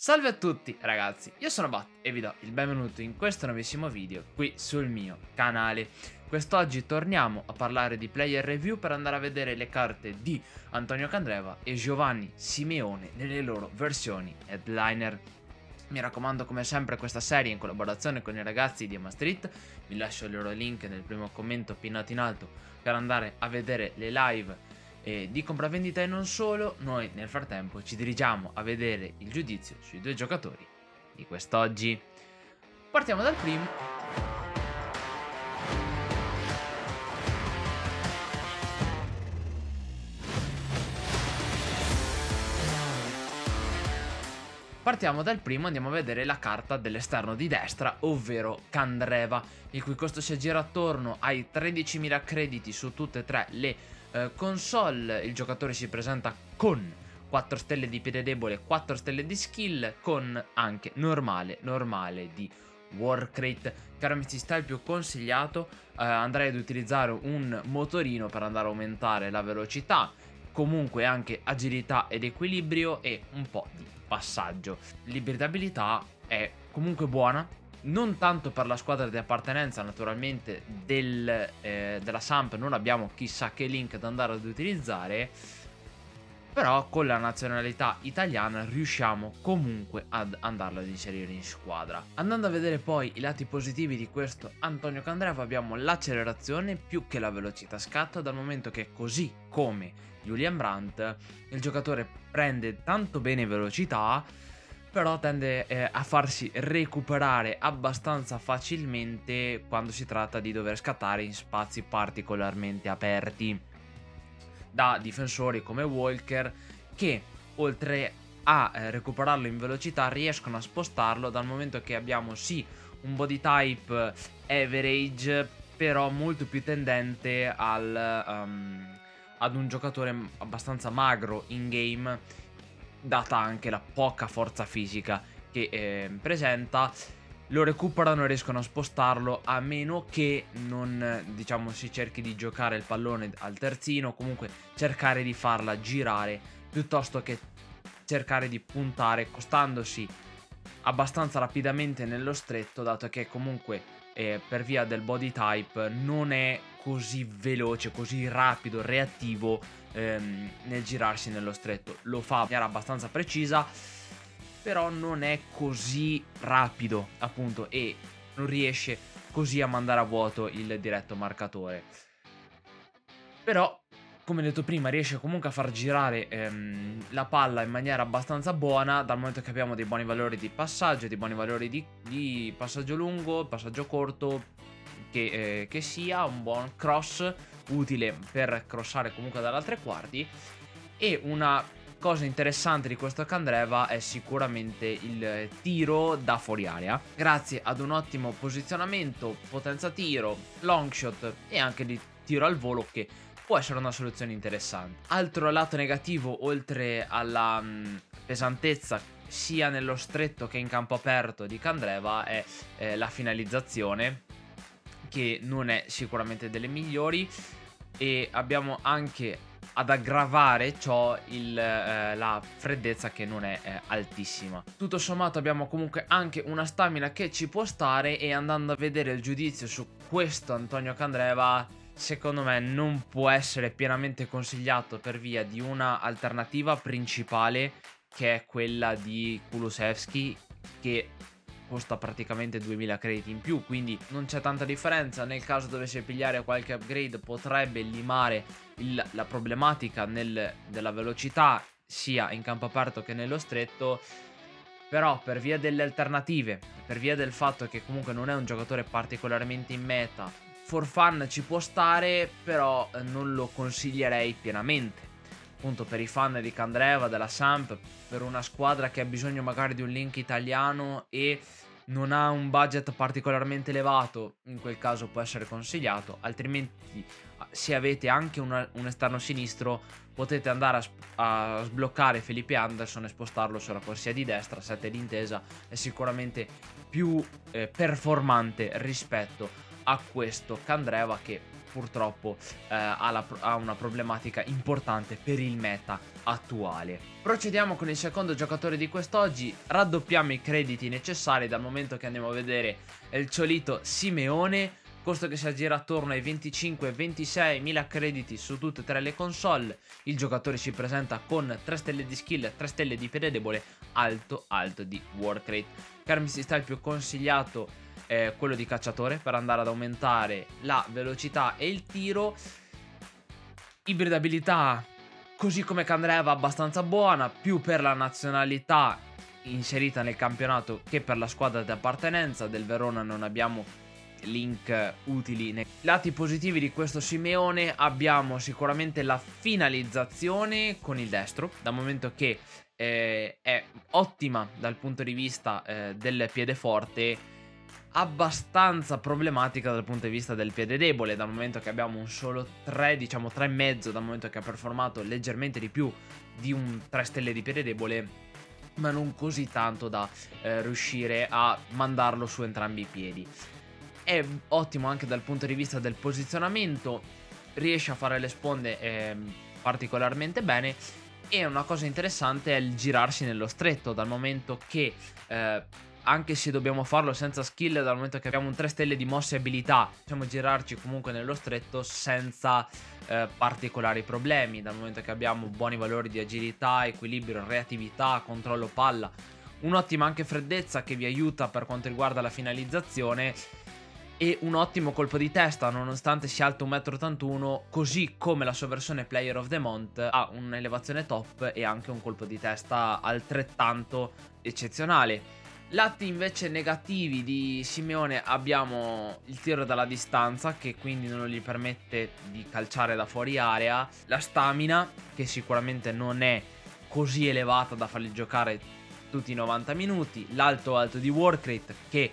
Salve a tutti ragazzi, io sono Bat e vi do il benvenuto in questo nuovissimo video qui sul mio canale. Quest'oggi torniamo a parlare di player review per andare a vedere le carte di Antonio Candreva e Giovanni Simeone nelle loro versioni Headliner. Mi raccomando, come sempre, questa serie in collaborazione con i ragazzi di Ema Street. Vi lascio il loro link nel primo commento pinnato in alto per andare a vedere le live di compravendita e non solo. Noi nel frattempo ci dirigiamo a vedere il giudizio sui due giocatori di quest'oggi. Partiamo dal primo. Andiamo a vedere la carta dell'esterno di destra, ovvero Candreva, il cui costo si aggira attorno ai 13.000 crediti su tutte e tre le console. Il giocatore si presenta con 4 stelle di piede debole, 4 stelle di skill, con anche normale di work rate. Caro amici, style più consigliato, andrei ad utilizzare un motorino per andare a aumentare la velocità, comunque anche agilità ed equilibrio e un po' di passaggio. L'ibridabilità è comunque buona, non tanto per la squadra di appartenenza naturalmente della Samp, non abbiamo chissà che link da andare ad utilizzare, però con la nazionalità italiana riusciamo comunque ad andarlo ad inserire in squadra. Andando a vedere poi i lati positivi di questo Antonio Candreva, abbiamo l'accelerazione più che la velocità scatto, dal momento che, così come Julian Brandt, il giocatore prende tanto bene velocità, però tende a farsi recuperare abbastanza facilmente quando si tratta di dover scattare in spazi particolarmente aperti da difensori come Walker, che oltre a recuperarlo in velocità riescono a spostarlo, dal momento che abbiamo sì un body type average, però molto più tendente ad un giocatore abbastanza magro in game, data anche la poca forza fisica che presenta. Lo recuperano e riescono a spostarlo, a meno che non, diciamo, si cerchi di giocare il pallone al terzino, comunque cercare di farla girare piuttosto che cercare di puntare, costandosi abbastanza rapidamente nello stretto, dato che comunque per via del body type non è così veloce, così rapido, reattivo nel girarsi nello stretto. Lo fa in maniera abbastanza precisa, però non è così rapido, appunto, e non riesce così a mandare a vuoto il diretto marcatore. Però, come detto prima, riesce comunque a far girare la palla in maniera abbastanza buona, dal momento che abbiamo dei buoni valori di passaggio, dei buoni valori di passaggio lungo, passaggio corto, che sia un buon cross, utile per crossare comunque dalla tre quarti. E una cosa interessante di questo Candreva è sicuramente il tiro da fuori area, grazie ad un ottimo posizionamento, potenza tiro, long shot e anche di tiro al volo, che può essere una soluzione interessante. Altro lato negativo, oltre alla pesantezza sia nello stretto che in campo aperto di Candreva, è la finalizzazione, che non è sicuramente delle migliori, e abbiamo anche ad aggravare ciò la freddezza, che non è altissima. Tutto sommato abbiamo comunque anche una stamina che ci può stare, e andando a vedere il giudizio su questo Antonio Candreva, secondo me non può essere pienamente consigliato per via di una alternativa principale, che è quella di Kulusevski, che costa praticamente 2000 crediti in più, quindi non c'è tanta differenza. Nel caso dovesse pigliare qualche upgrade, potrebbe limare la problematica della velocità sia in campo aperto che nello stretto, però per via delle alternative, per via del fatto che comunque non è un giocatore particolarmente in meta, for fun ci può stare, però non lo consiglierei pienamente, appunto per i fan di Candreva, della Samp, per una squadra che ha bisogno magari di un link italiano e non ha un budget particolarmente elevato. In quel caso può essere consigliato, altrimenti se avete anche un esterno sinistro potete andare a sbloccare Felipe Anderson e spostarlo sulla corsia di destra. 7 d'intesa è sicuramente più performante rispetto a questo Candreva, che purtroppo ha una problematica importante per il meta attuale. Procediamo con il secondo giocatore di quest'oggi. Raddoppiamo i crediti necessari dal momento che andiamo a vedere il solito Simeone. Costo che si aggira attorno ai 25-26 mila crediti su tutte e tre le console. Il giocatore si presenta con 3 stelle di skill, 3 stelle di piede debole, alto di work rate. Carmisi sta il più consigliato, quello di cacciatore, per andare ad aumentare la velocità e il tiro. Ibridabilità, così come Candreva, abbastanza buona, più per la nazionalità inserita nel campionato che per la squadra di appartenenza. Del Verona non abbiamo link utili. Nei lati positivi di questo Simeone abbiamo sicuramente la finalizzazione con il destro, dal momento che è ottima dal punto di vista del piede forte, abbastanza problematica dal punto di vista del piede debole, dal momento che abbiamo un solo 3, diciamo 3,5, dal momento che ha performato leggermente di più di un 3 stelle di piede debole, ma non così tanto da riuscire a mandarlo su entrambi i piedi. È ottimo anche dal punto di vista del posizionamento, riesce a fare le sponde particolarmente bene, e una cosa interessante è il girarsi nello stretto, dal momento che anche se dobbiamo farlo senza skill, dal momento che abbiamo un 3 stelle di mossa e abilità, possiamo girarci comunque nello stretto senza particolari problemi, dal momento che abbiamo buoni valori di agilità, equilibrio, reattività, controllo palla, un'ottima anche freddezza che vi aiuta per quanto riguarda la finalizzazione, e un ottimo colpo di testa, nonostante sia alto 1,81 m, così come la sua versione Player of the Month ha un'elevazione top e anche un colpo di testa altrettanto eccezionale. Lati invece negativi di Simeone abbiamo il tiro dalla distanza, che quindi non gli permette di calciare da fuori area, la stamina, che sicuramente non è così elevata da fargli giocare tutti i 90 minuti, l'alto di work rate, che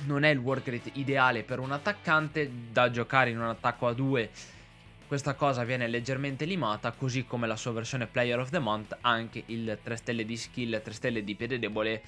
non è il work rate ideale per un attaccante da giocare in un attacco a 2, questa cosa viene leggermente limata, così come la sua versione Player of the Month, anche il 3 stelle di skill, 3 stelle di piede debole,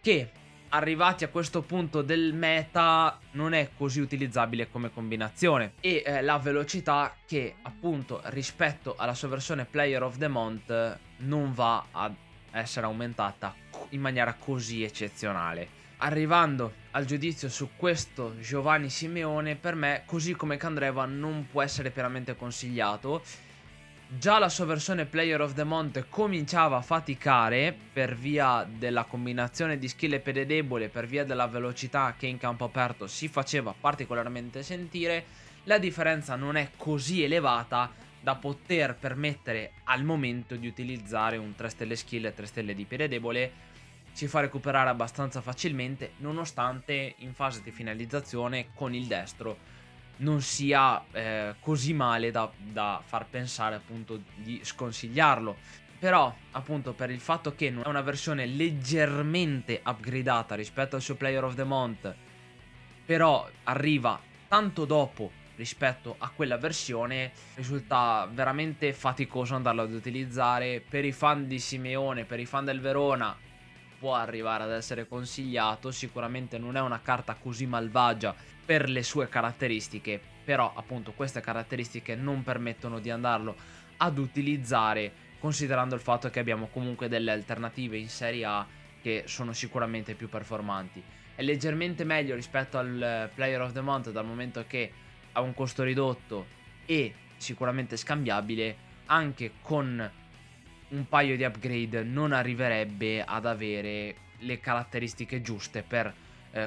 che arrivati a questo punto del meta non è così utilizzabile come combinazione, e la velocità, che appunto rispetto alla sua versione Player of the Month non va ad essere aumentata in maniera così eccezionale. Arrivando al giudizio su questo Giovanni Simeone, per me, così come Candreva, non può essere pienamente consigliato. Già la sua versione Player of the Month cominciava a faticare per via della combinazione di skill e piede debole, per via della velocità che in campo aperto si faceva particolarmente sentire. La differenza non è così elevata da poter permettere al momento di utilizzare un 3 stelle skill e 3 stelle di piede debole. Si fa recuperare abbastanza facilmente, nonostante in fase di finalizzazione con il destro non sia così male da far pensare appunto di sconsigliarlo. Però appunto per il fatto che non è una versione leggermente upgradata rispetto al suo Player of the Month, però arriva tanto dopo rispetto a quella versione, risulta veramente faticoso andarlo ad utilizzare. Per i fan di Simeone, per i fan del Verona, può arrivare ad essere consigliato, sicuramente non è una carta così malvagia per le sue caratteristiche, però appunto queste caratteristiche non permettono di andarlo ad utilizzare, considerando il fatto che abbiamo comunque delle alternative in Serie A che sono sicuramente più performanti. È leggermente meglio rispetto al Player of the Month, dal momento che ha un costo ridotto e sicuramente scambiabile, anche con un paio di upgrade non arriverebbe ad avere le caratteristiche giuste per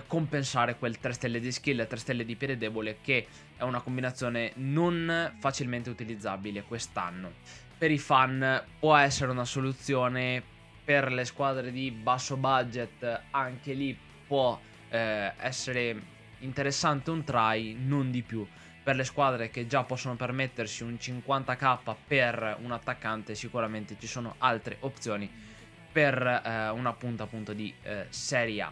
compensare quel 3 stelle di skill e 3 stelle di piede debole, che è una combinazione non facilmente utilizzabile quest'anno. Per i fan può essere una soluzione, per le squadre di basso budget anche lì può essere interessante un try, non di più. Per le squadre che già possono permettersi un 50k per un attaccante, sicuramente ci sono altre opzioni per una punta appunto di Serie A.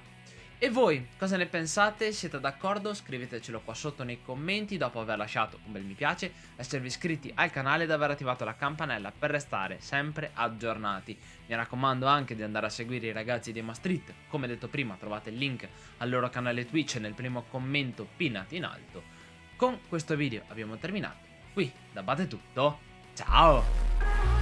E voi cosa ne pensate? Siete d'accordo? Scrivetecelo qua sotto nei commenti, dopo aver lasciato un bel mi piace, esservi iscritti al canale ed aver attivato la campanella per restare sempre aggiornati. Mi raccomando anche di andare a seguire i ragazzi di Ema Street, come detto prima trovate il link al loro canale Twitch nel primo commento pinnato in alto. Con questo video abbiamo terminato. Qui da Battutto, ciao!